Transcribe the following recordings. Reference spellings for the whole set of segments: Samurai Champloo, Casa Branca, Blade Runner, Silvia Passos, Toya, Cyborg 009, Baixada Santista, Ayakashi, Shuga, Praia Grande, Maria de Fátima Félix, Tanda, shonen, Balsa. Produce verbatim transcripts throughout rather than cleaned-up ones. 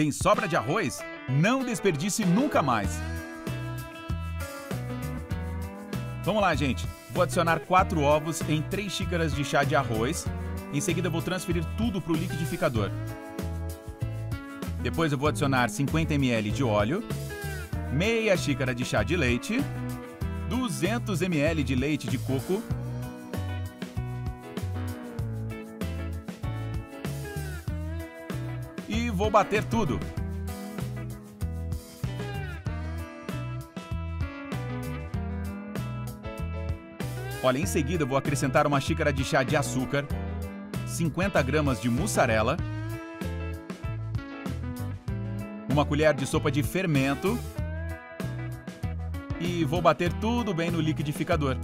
Tem sobra de arroz? Não desperdice nunca mais. Vamos lá, gente. Vou adicionar quatro ovos em três xícaras de chá de arroz. Em seguida, vou transferir tudo para o liquidificador. Depois eu vou adicionar cinquenta mililitros de óleo, meia xícara de chá de leite, duzentos mililitros de leite de coco, e vou bater tudo. Olha, em seguida eu vou acrescentar uma xícara de chá de açúcar, cinquenta gramas de mussarela, uma colher de sopa de fermento e vou bater tudo bem no liquidificador.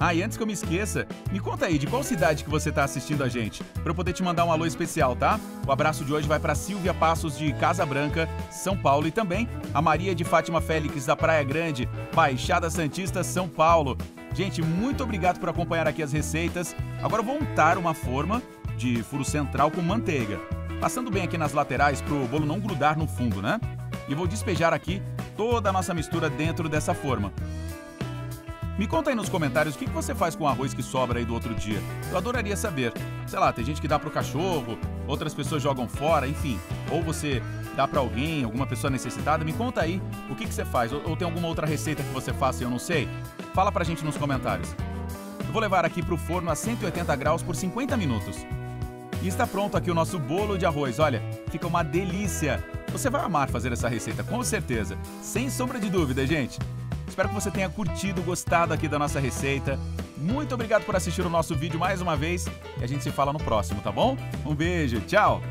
Ah, e antes que eu me esqueça, me conta aí de qual cidade que você está assistindo a gente, para eu poder te mandar um alô especial, tá? O abraço de hoje vai para Silvia Passos de Casa Branca, São Paulo, e também a Maria de Fátima Félix da Praia Grande, Baixada Santista, São Paulo. Gente, muito obrigado por acompanhar aqui as receitas. Agora eu vou untar uma forma de furo central com manteiga, passando bem aqui nas laterais para o bolo não grudar no fundo, né? E vou despejar aqui toda a nossa mistura dentro dessa forma. Me conta aí nos comentários o que você faz com o arroz que sobra aí do outro dia. Eu adoraria saber. Sei lá, tem gente que dá pro cachorro, outras pessoas jogam fora, enfim. Ou você dá pra alguém, alguma pessoa necessitada. Me conta aí o que você faz. Ou tem alguma outra receita que você faça e eu não sei? Fala pra gente nos comentários. Eu vou levar aqui pro forno a cento e oitenta graus por cinquenta minutos. E está pronto aqui o nosso bolo de arroz. Olha, fica uma delícia. Você vai amar fazer essa receita, com certeza. Sem sombra de dúvida, gente. Espero que você tenha curtido, gostado aqui da nossa receita. Muito obrigado por assistir o nosso vídeo mais uma vez e a gente se fala no próximo, tá bom? Um beijo, tchau!